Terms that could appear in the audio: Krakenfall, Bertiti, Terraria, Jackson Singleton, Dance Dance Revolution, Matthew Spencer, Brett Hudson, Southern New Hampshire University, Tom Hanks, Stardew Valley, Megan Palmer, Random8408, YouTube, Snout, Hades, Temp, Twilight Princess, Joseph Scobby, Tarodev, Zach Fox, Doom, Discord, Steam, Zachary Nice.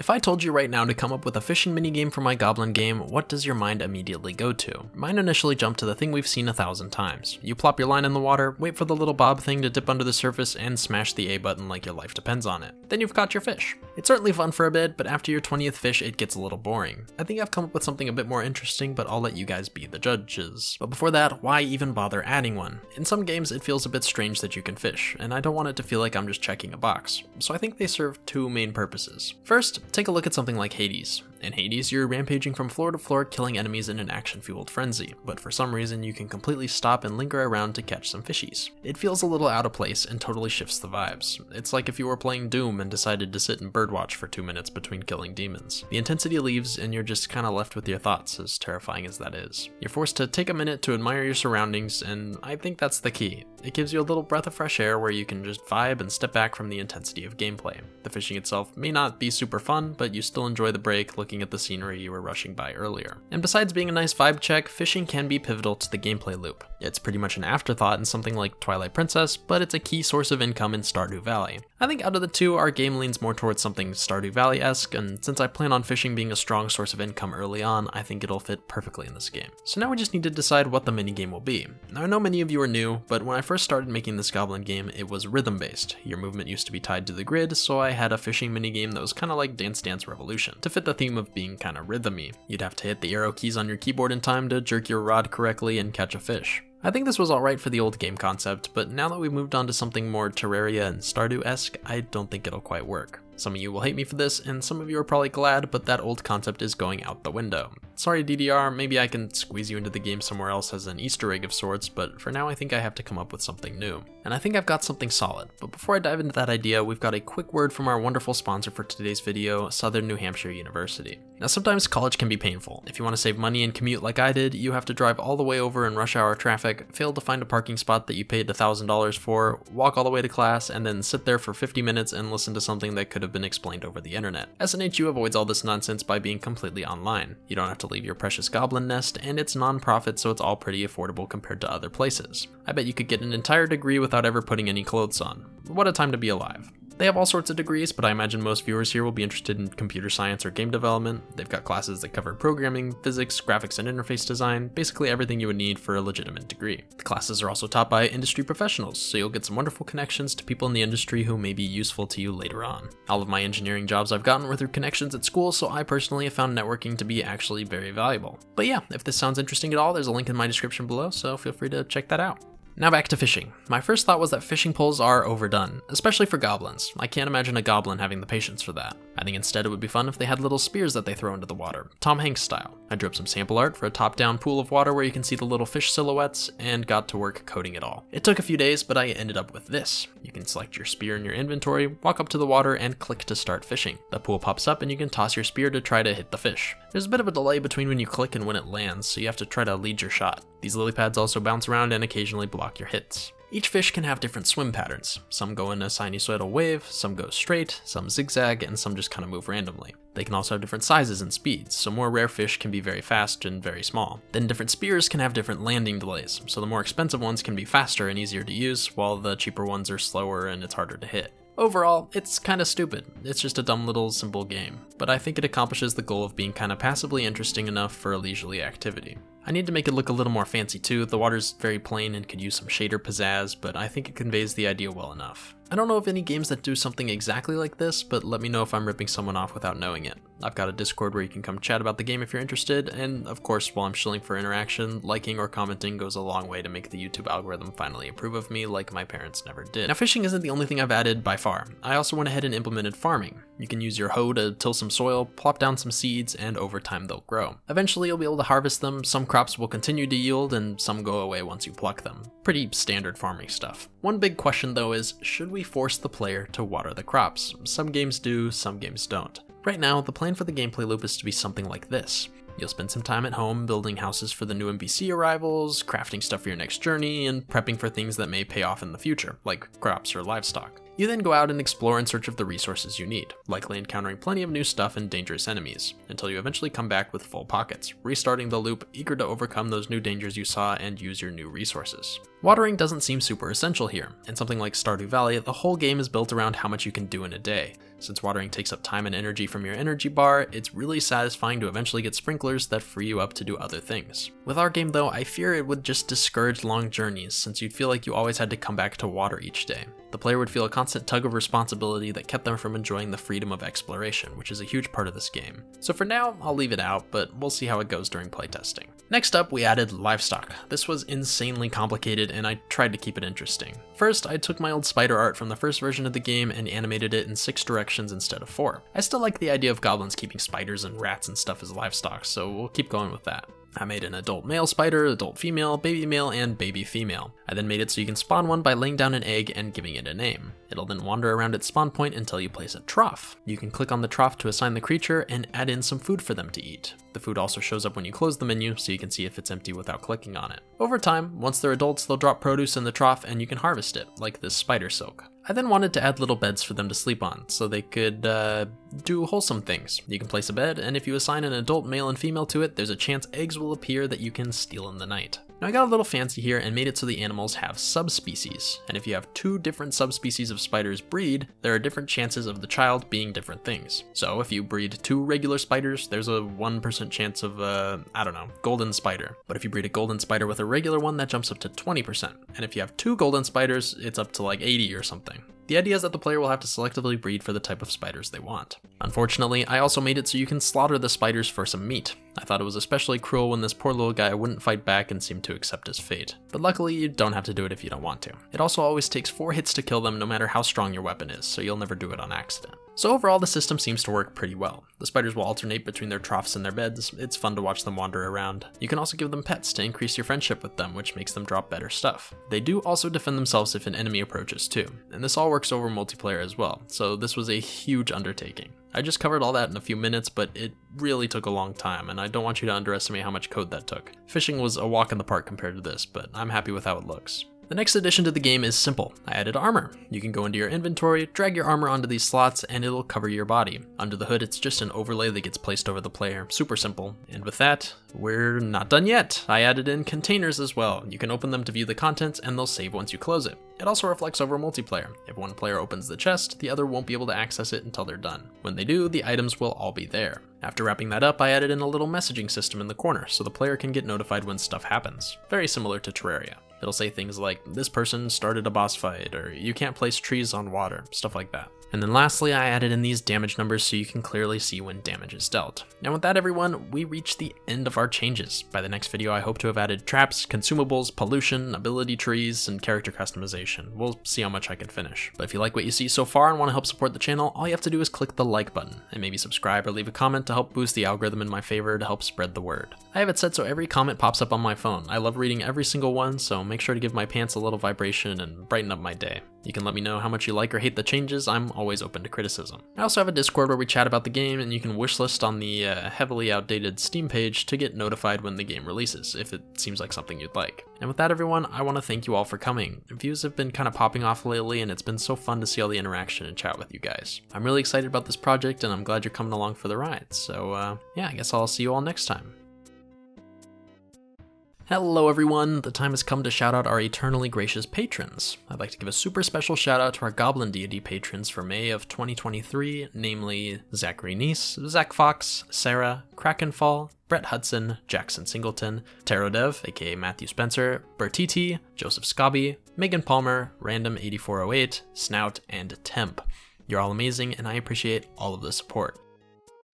If I told you right now to come up with a fishing minigame for my goblin game, what does your mind immediately go to? Mine initially jumped to the thing we've seen 1,000 times. You plop your line in the water, wait for the little bob thing to dip under the surface, and smash the A button like your life depends on it. Then you've caught your fish. It's certainly fun for a bit, but after your 20th fish it gets a little boring. I think I've come up with something a bit more interesting, but I'll let you guys be the judges. But before that, why even bother adding one? In some games it feels a bit strange that you can fish, and I don't want it to feel like I'm just checking a box. So I think they serve two main purposes. First, take a look at something like Hades. In Hades, you're rampaging from floor to floor, killing enemies in an action-fueled frenzy, but for some reason you can completely stop and linger around to catch some fishies. It feels a little out of place and totally shifts the vibes. It's like if you were playing Doom and decided to sit and birdwatch for 2 minutes between killing demons. The intensity leaves and you're just kinda left with your thoughts, as terrifying as that is. You're forced to take a minute to admire your surroundings, and I think that's the key. It gives you a little breath of fresh air where you can just vibe and step back from the intensity of gameplay. The fishing itself may not be super fun, but you still enjoy the break looking at the scenery you were rushing by earlier. And besides being a nice vibe check, fishing can be pivotal to the gameplay loop. It's pretty much an afterthought in something like Twilight Princess, but it's a key source of income in Stardew Valley. I think out of the two, our game leans more towards something Stardew Valley-esque, and since I plan on fishing being a strong source of income early on, I think it'll fit perfectly in this game. So now we just need to decide what the minigame will be. Now I know many of you are new, but when I first started making this goblin game, it was rhythm-based. Your movement used to be tied to the grid, so I had a fishing minigame that was kinda like Dance Dance Revolution, to fit the theme of being kinda rhythmy. You'd have to hit the arrow keys on your keyboard in time to jerk your rod correctly and catch a fish. I think this was alright for the old game concept, but now that we've moved on to something more Terraria and Stardew-esque, I don't think it'll quite work. Some of you will hate me for this, and some of you are probably glad, but that old concept is going out the window. Sorry DDR, maybe I can squeeze you into the game somewhere else as an Easter egg of sorts, but for now I think I have to come up with something new. And I think I've got something solid, but before I dive into that idea, we've got a quick word from our wonderful sponsor for today's video, Southern New Hampshire University. Now sometimes college can be painful. If you want to save money and commute like I did, you have to drive all the way over in rush hour traffic, fail to find a parking spot that you paid $1,000 for, walk all the way to class, and then sit there for 50 minutes and listen to something that could have been explained over the internet. SNHU avoids all this nonsense by being completely online. You don't have to leave your precious goblin nest, and it's non-profit, so it's all pretty affordable compared to other places. I bet you could get an entire degree without ever putting any clothes on. What a time to be alive. They have all sorts of degrees, but I imagine most viewers here will be interested in computer science or game development. They've got classes that cover programming, physics, graphics and interface design, basically everything you would need for a legitimate degree. The classes are also taught by industry professionals, so you'll get some wonderful connections to people in the industry who may be useful to you later on. All of my engineering jobs I've gotten were through connections at school, so I personally have found networking to be actually very valuable. But yeah, if this sounds interesting at all, there's a link in my description below, so feel free to check that out. Now back to fishing. My first thought was that fishing poles are overdone, especially for goblins. I can't imagine a goblin having the patience for that. I think instead it would be fun if they had little spears that they throw into the water, Tom Hanks style. I drew up some sample art for a top-down pool of water where you can see the little fish silhouettes, and got to work coding it all. It took a few days, but I ended up with this. You can select your spear in your inventory, walk up to the water, and click to start fishing. The pool pops up and you can toss your spear to try to hit the fish. There's a bit of a delay between when you click and when it lands, so you have to try to lead your shot. These lily pads also bounce around and occasionally block your hits. Each fish can have different swim patterns. Some go in a sinusoidal wave, some go straight, some zigzag, and some just kind of move randomly. They can also have different sizes and speeds, so more rare fish can be very fast and very small. Then different spears can have different landing delays, so the more expensive ones can be faster and easier to use, while the cheaper ones are slower and it's harder to hit. Overall, it's kinda stupid. It's just a dumb little simple game, but I think it accomplishes the goal of being kinda passively interesting enough for a leisurely activity. I need to make it look a little more fancy too. The water's very plain and could use some shader pizzazz, but I think it conveys the idea well enough. I don't know of any games that do something exactly like this, but let me know if I'm ripping someone off without knowing it. I've got a Discord where you can come chat about the game if you're interested, and of course, while I'm shilling for interaction, liking or commenting goes a long way to make the YouTube algorithm finally approve of me like my parents never did. Now fishing isn't the only thing I've added by far. I also went ahead and implemented farming. You can use your hoe to till some soil, plop down some seeds, and over time they'll grow. Eventually you'll be able to harvest them, some crops will continue to yield, and some go away once you pluck them. Pretty standard farming stuff. One big question though is, should we force the player to water the crops? Some games do, some games don't. Right now, the plan for the gameplay loop is to be something like this. You'll spend some time at home building houses for the new NPC arrivals, crafting stuff for your next journey, and prepping for things that may pay off in the future, like crops or livestock. You then go out and explore in search of the resources you need, likely encountering plenty of new stuff and dangerous enemies, until you eventually come back with full pockets, restarting the loop, eager to overcome those new dangers you saw and use your new resources. Watering doesn't seem super essential here. In something like Stardew Valley, the whole game is built around how much you can do in a day. Since watering takes up time and energy from your energy bar, it's really satisfying to eventually get sprinklers that free you up to do other things. With our game though, I fear it would just discourage long journeys, since you'd feel like you always had to come back to water each day. The player would feel a constant tug of responsibility that kept them from enjoying the freedom of exploration, which is a huge part of this game. So for now, I'll leave it out, but we'll see how it goes during playtesting. Next up, we added livestock. This was insanely complicated, and I tried to keep it interesting. First, I took my old spider art from the first version of the game and animated it in 6 directions instead of 4. I still like the idea of goblins keeping spiders and rats and stuff as livestock, so we'll keep going with that. I made an adult male spider, adult female, baby male, and baby female. I then made it so you can spawn one by laying down an egg and giving it a name. It'll then wander around its spawn point until you place a trough. You can click on the trough to assign the creature and add in some food for them to eat. The food also shows up when you close the menu, so you can see if it's empty without clicking on it. Over time, once they're adults, they'll drop produce in the trough and you can harvest it, like this spider silk. I then wanted to add little beds for them to sleep on, so they could do wholesome things. You can place a bed, and if you assign an adult male and female to it, there's a chance eggs will appear that you can steal in the night. Now I got a little fancy here and made it so the animals have subspecies, and if you have 2 different subspecies of spiders breed, there are different chances of the child being different things. So if you breed 2 regular spiders, there's a 1% chance of a, I don't know, golden spider. But if you breed a golden spider with a regular one, that jumps up to 20%, and if you have 2 golden spiders, it's up to like 80 or something. The idea is that the player will have to selectively breed for the type of spiders they want. Unfortunately, I also made it so you can slaughter the spiders for some meat. I thought it was especially cruel when this poor little guy wouldn't fight back and seemed to accept his fate. But luckily, you don't have to do it if you don't want to. It also always takes 4 hits to kill them no matter how strong your weapon is, so you'll never do it on accident. So overall, the system seems to work pretty well. The spiders will alternate between their troughs and their beds. It's fun to watch them wander around. You can also give them pets to increase your friendship with them, which makes them drop better stuff. They do also defend themselves if an enemy approaches too, and this all works over multiplayer as well, so this was a huge undertaking. I just covered all that in a few minutes, but it really took a long time, and I don't want you to underestimate how much code that took. Fishing was a walk in the park compared to this, but I'm happy with how it looks. The next addition to the game is simple. I added armor. You can go into your inventory, drag your armor onto these slots, and it'll cover your body. Under the hood, it's just an overlay that gets placed over the player. Super simple. And with that, we're not done yet. I added in containers as well. You can open them to view the contents, and they'll save once you close it. It also reflects over multiplayer. If one player opens the chest, the other won't be able to access it until they're done. When they do, the items will all be there. After wrapping that up, I added in a little messaging system in the corner, so the player can get notified when stuff happens. Very similar to Terraria. It'll say things like, this person started a boss fight, or you can't place trees on water, stuff like that. And then lastly, I added in these damage numbers so you can clearly see when damage is dealt. Now with that everyone, we reached the end of our changes. By the next video, I hope to have added traps, consumables, pollution, ability trees, and character customization. We'll see how much I can finish. But if you like what you see so far and want to help support the channel, all you have to do is click the like button, and maybe subscribe or leave a comment to help boost the algorithm in my favor to help spread the word. I have it set so every comment pops up on my phone. I love reading every single one, so make sure to give my pants a little vibration and brighten up my day. You can let me know how much you like or hate the changes. I'm always open to criticism. I also have a Discord where we chat about the game, and you can wishlist on the heavily outdated Steam page to get notified when the game releases, if it seems like something you'd like. And with that everyone, I want to thank you all for coming. Views have been kind of popping off lately, and it's been so fun to see all the interaction and chat with you guys. I'm really excited about this project, and I'm glad you're coming along for the ride, so yeah, I guess I'll see you all next time. Hello everyone, the time has come to shout out our eternally gracious patrons. I'd like to give a super special shout out to our Goblin Deity patrons for May of 2023, namely Zachary Nice, Zach Fox, Sarah, Krakenfall, Brett Hudson, Jackson Singleton, Tarodev, aka Matthew Spencer, Bertiti, Joseph Scobby, Megan Palmer, Random8408, Snout, and Temp. You're all amazing, and I appreciate all of the support.